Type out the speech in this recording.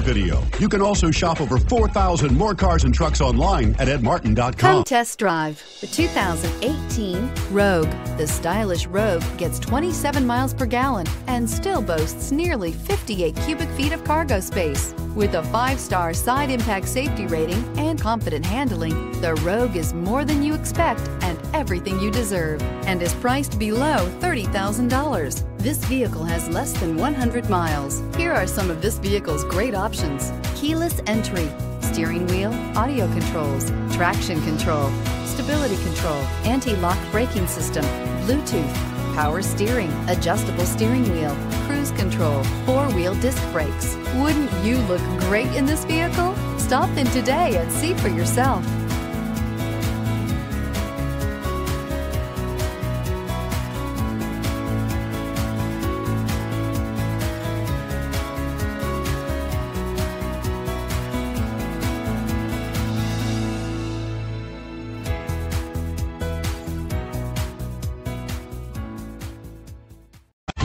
car video. You can also shop over 4,000 more cars and trucks online at edmartin.com. Come test drive the 2018 Rogue. The stylish Rogue gets 27 miles per gallon and still boasts nearly 58 cubic feet of cargo space. With a 5-star side impact safety rating and confident handling, the Rogue is more than you expect and everything you deserve, and is priced below $30,000. This vehicle has less than 100 miles. Here are some of this vehicle's great options: keyless entry, steering wheel audio controls, traction control, stability control, anti-lock braking system, Bluetooth, power steering, adjustable steering wheel, cruise control, four-wheel disc brakes. Wouldn't you look great in this vehicle? Stop in today and see for yourself.